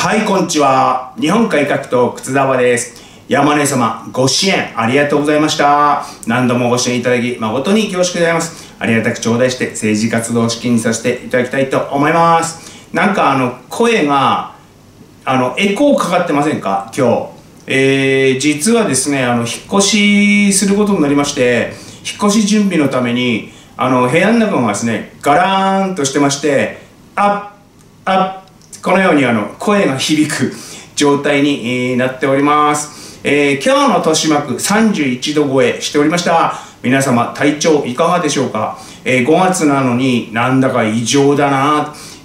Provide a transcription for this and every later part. はい、こんにちは。日本改革党靴澤です。山根様、ご支援ありがとうございました。何度もご支援いただき、誠に恐縮でございます。ありがたく頂戴して、政治活動を資金にさせていただきたいと思います。なんか声が、エコーかかってませんか今日。実はですね、引っ越しすることになりまして、引っ越し準備のために、部屋の中がですね、ガラーンとしてまして、このように声が響く状態になっております。今日の豊島区31度超えしておりました。皆様体調いかがでしょうか。5月なのになんだか異常だな。中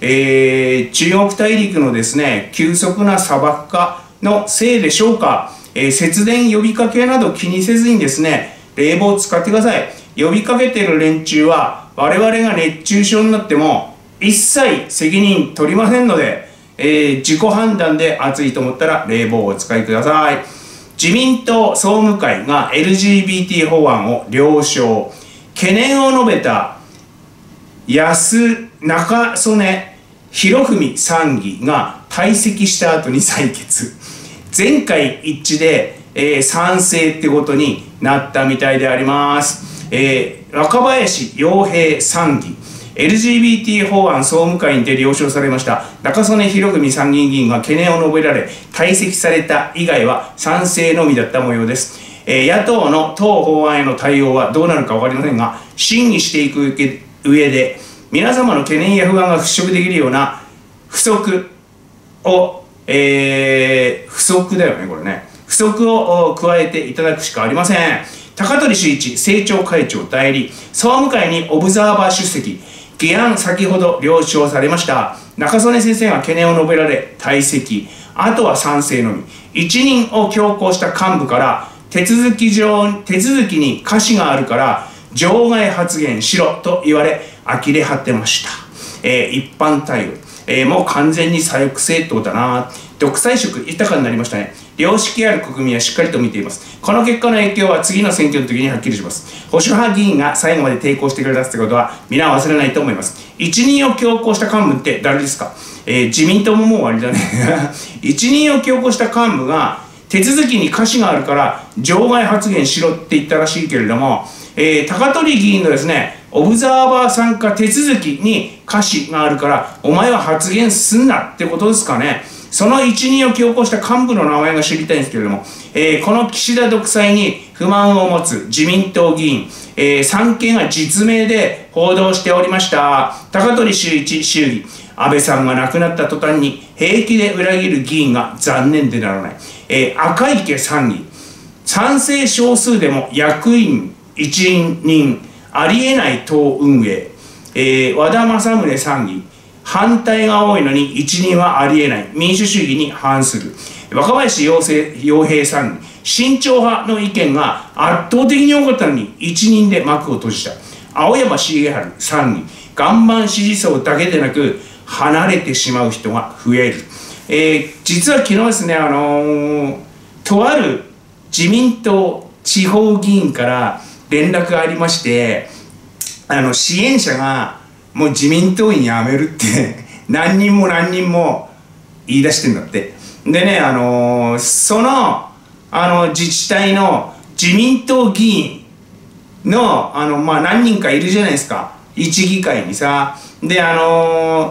国大陸のですね、急速な砂漠化のせいでしょうか。節電呼びかけなど気にせずにですね、冷房を使ってください。呼びかけてる連中は我々が熱中症になっても一切責任取りませんので、自己判断で暑いと思ったら冷房をお使いください。自民党総務会が LGBT 法案を了承。懸念を述べた中曽根博文参議が退席した後に採決。全会一致で、賛成ってことになったみたいであります。若林洋平参議。LGBT 法案総務会にて了承されました。中曽根博文参議院議員が懸念を述べられ、退席された以外は賛成のみだった模様です。野党の党法案への対応はどうなるか分かりませんが、審議していく上で、皆様の懸念や不安が払拭できるような不足を加えていただくしかありません。高鳥修一政調会長代理、総務会にオブザーバー出席。議案先ほど了承されました。中曽根先生が懸念を述べられ退席。あとは賛成のみ。一任を強行した幹部から手続きに瑕疵があるから場外発言しろと言われ呆れ果てました。一般対応、もう完全に左翼政党だな。独裁色豊かになりましたね。良識ある国民はしっかりと見ています。この結果の影響は次の選挙の時にはっきりします。保守派議員が最後まで抵抗してくれたってことは皆忘れないと思います。一任を強行した幹部って誰ですか？自民党ももう終わりだね。一任を強行した幹部が手続きに瑕疵があるから場外発言しろって言ったらしいけれども、高鳥議員のですね、オブザーバー参加手続きに瑕疵があるからお前は発言すんなってことですかね。その一任を強行した幹部の名前が知りたいんですけれども、この岸田独裁に不満を持つ自民党議員、3件が実名で報道しておりました。高鳥修一衆議、安倍さんが亡くなった途端に平気で裏切る議員が残念でならない。赤池参議、賛成少数でも役員一任、ありえない党運営。和田政宗参議、反対が多いのに一任はありえない。民主主義に反する。若林洋平さん、慎重派の意見が圧倒的に多かったのに一任で幕を閉じた。青山茂春さんに、岩盤支持層だけでなく離れてしまう人が増える。実は昨日ですね、とある自民党地方議員から連絡がありまして、支援者がもう自民党員辞めるって何人も言い出してんだって。でね、自治体の自民党議員の、何人かいるじゃないですか。一議会にさ。で、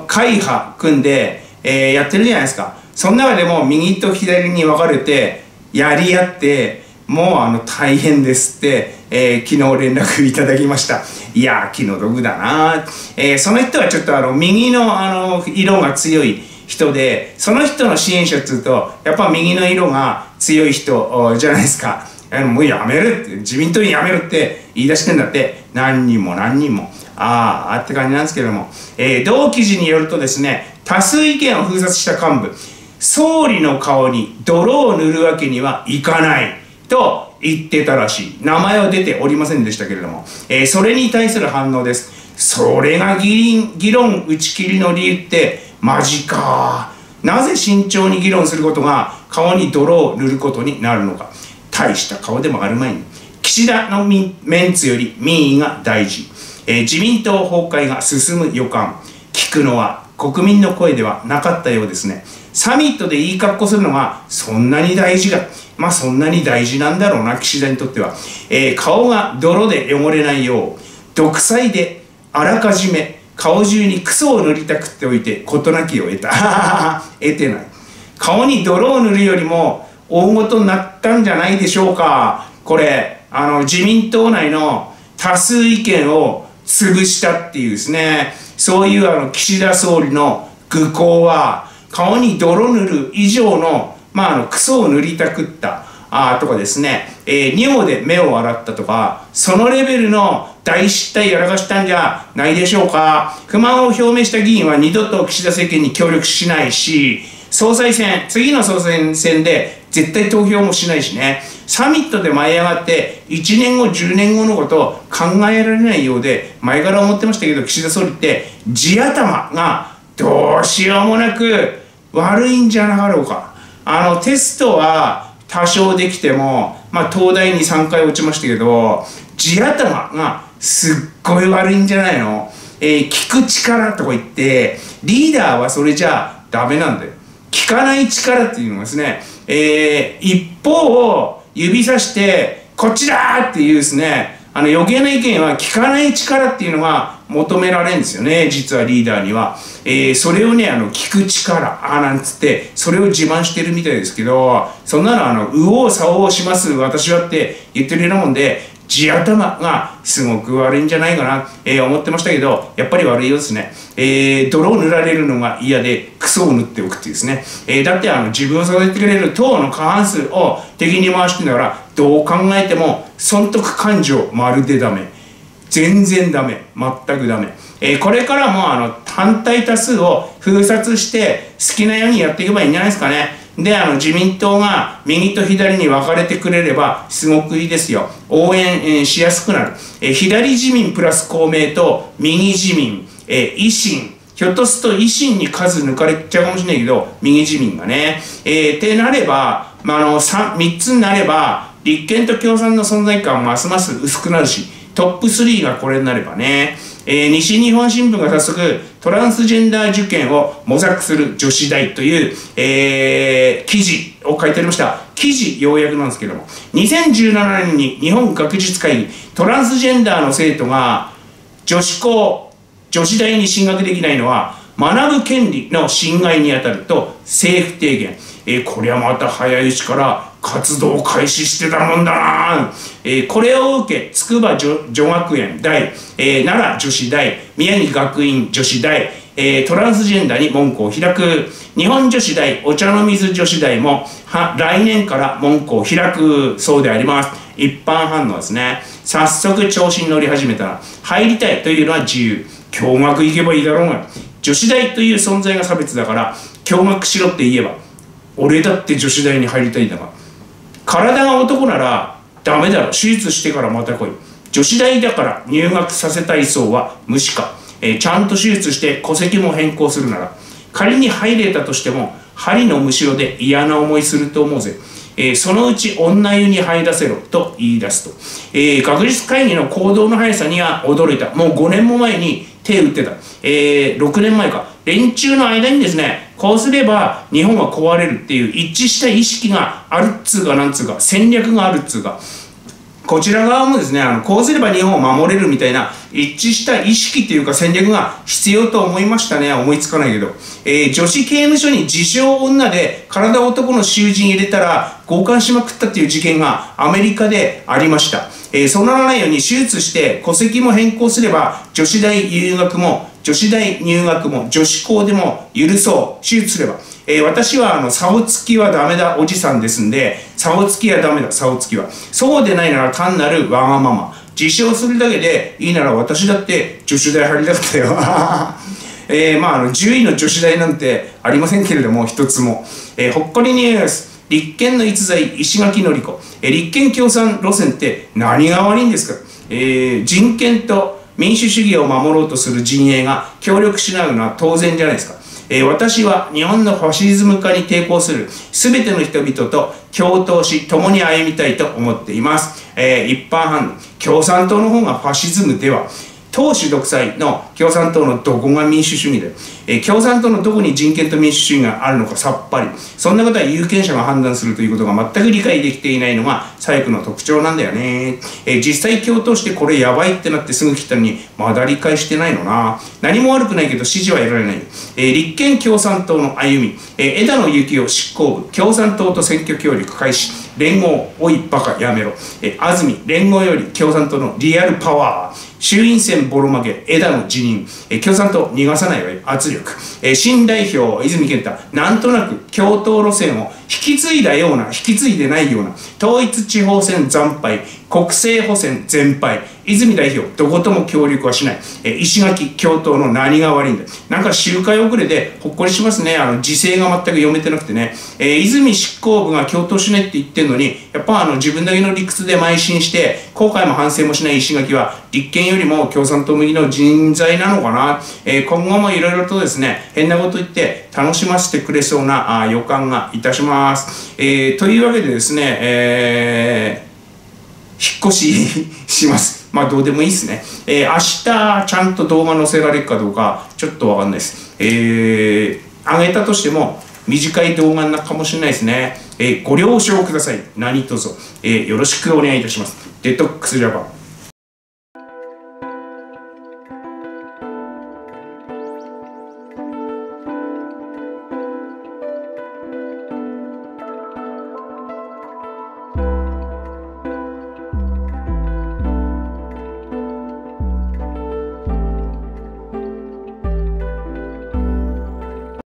会派組んで、やってるじゃないですか。その中でも右と左に分かれて、やり合って、もう大変ですって、昨日連絡いただきました。いやー、気の毒だなー。その人はちょっと右の色が強い人で、その人の支援者っていうと、やっぱ右の色が強い人じゃないですか。もうやめるって、自民党にやめるって言い出してんだって、何人も。あーって感じなんですけども。同記事によるとですね、多数意見を封殺した幹部、総理の顔に泥を塗るわけにはいかない。と言ってたらしい。名前は出ておりませんでしたけれども、それに対する反応です。それが議論打ち切りの理由って、マジか。なぜ慎重に議論することが顔に泥を塗ることになるのか。大した顔でもある前に。岸田のメンツより民意が大事。自民党崩壊が進む予感。聞くのは国民の声ではなかったようですね。サミットでいい格好するのがそんなに大事か。まあそんなに大事なんだろうな、岸田にとっては。顔が泥で汚れないよう、独裁であらかじめ顔中にクソを塗りたくっておいて事なきを得た。得てない。顔に泥を塗るよりも大事になったんじゃないでしょうか。これ自民党内の多数意見を潰したっていうですね、そういう岸田総理の愚行は、顔に泥塗る以上の、クソを塗りたくったとかですね、尿で目を洗ったとか、そのレベルの大失態やらかしたんじゃないでしょうか。不満を表明した議員は二度と岸田政権に協力しないし、総裁選、次の総裁選で絶対投票もしないしね。サミットで舞い上がって1年後10年後のことを考えられないようで、前から思ってましたけど、岸田総理って地頭がどうしようもなく悪いんじゃなかろうか。テストは多少できても、東大に3回落ちましたけど、地頭がすっごい悪いんじゃないの。聞く力とか言って、リーダーはそれじゃダメなんだよ。聞かない力っていうのがですね、一方を指さしてこっちだーっていうですね、余計な意見は聞かない力っていうのが求められるんですよね、実はリーダーには。それをね、聞く力なんつってそれを自慢してるみたいですけど、そんなの右往左往します私はって言ってるようなもんで、地頭がすごく悪いんじゃないかな、思ってましたけど、やっぱり悪いようですね。泥を塗られるのが嫌でクソを塗っておくっていうですね、だって自分を育ててくれる党の過半数を敵に回してんだから、どう考えても損得感情まるでダメ、全然ダメ、全くダメ。これからも反対多数を封殺して好きなようにやっていけばいいんじゃないですかね。で、自民党が右と左に分かれてくれればすごくいいですよ。応援、しやすくなる。左自民プラス公明と右自民、維新。ひょっとすると維新に数抜かれちゃうかもしれないけど、右自民がね。ってなれば、3つになれば、立憲と共産の存在感はますます薄くなるし、トップ3がこれになればね。西日本新聞が早速トランスジェンダー受験を模索する女子大という、記事を書いてありました。記事要約なんですけども、2017年に日本学術会議、トランスジェンダーの生徒が女子大に進学できないのは学ぶ権利の侵害にあたると政府提言。これはまた早いうちから活動を開始してたもんだな。これを受け、筑波女学園大、奈良女子大、宮城学院女子大、トランスジェンダーに門戸を開く。日本女子大、お茶の水女子大も来年から門戸を開くそうであります。一般反応ですね。早速調子に乗り始めたら、入りたいというのは自由。共学行けばいいだろうが。女子大という存在が差別だから、共学しろって言えば、俺だって女子大に入りたいんだが、体が男ならダメだろ、手術してからまた来い。女子大だから入学させたい層は無視か。ちゃんと手術して戸籍も変更するなら、仮に入れたとしても針のむしろで嫌な思いすると思うぜ。そのうち女湯に入らせろと言い出すと。学術会議の行動の速さには驚いた。もう5年も前に手打ってた。6年前か。連中の間にですね、こうすれば日本は壊れるっていう一致した意識があるっつうか、なんつうか、戦略があるっつうか、こちら側もですね、こうすれば日本を守れるみたいな一致した意識というか戦略が必要と思いましたね。思いつかないけど。女子刑務所に自称女で体男の囚人入れたら強姦しまくったっていう事件がアメリカでありました。そうならないように手術して戸籍も変更すれば女子大入学も女子校でも許そう。手術すれば。私は竿つきはダメだおじさんですんで、竿つきはダメだ、竿つきは。そうでないなら単なるわがまま。自称するだけでいいなら私だって女子大入りだったよ。10位の女子大なんてありませんけれども、一つも。ほっこりニュース。立憲の逸材、石垣のり子。立憲共産路線って何が悪いんですか。人権と民主主義を守ろうとする陣営が協力しないのは当然じゃないですか。私は日本のファシズム化に抵抗する全ての人々と共闘し、共に歩みたいと思っています。一般反応、共産党の方がファシズムでは、党首独裁の共産党のどこが民主主義で、共産党のどこに人権と民主主義があるのかさっぱり、そんなことは有権者が判断するということが全く理解できていないのが左翼の特徴なんだよね。実際共闘してこれやばいってなってすぐ来たのにまだ理解してないのな。何も悪くないけど支持は得られない。立憲共産党の歩み、枝野幸男執行部、共産党と選挙協力開始、連合、おいバカやめろ、安住、連合より共産党のリアルパワー、衆院選ボロ負け、枝野辞任、共産党逃がさないわよ、圧力、新代表泉健太、なんとなく共闘路線を引き継いだような引き継いでないような、統一地方選惨敗、国政補選全敗、泉代表どことも協力はしない、石垣共闘の何が悪いんだ。なんか周回遅れでほっこりしますね。時勢が全く読めてなくてね、泉執行部が共闘しないって言ってるのに、やっぱ自分だけの理屈で邁進して後悔も反省もしない石垣は立憲よりも共産党向きの人材なのかな。今後もいろいろとですね、変なこと言って楽しませてくれそうな予感がいたします。というわけでですね、引っ越しします。まあどうでもいいですね。明日ちゃんと動画載せられるかどうかちょっとわかんないです。上げたとしても短い動画になるかもしれないですね。ご了承ください。何卒、よろしくお願いいたします。デトックスジャパン。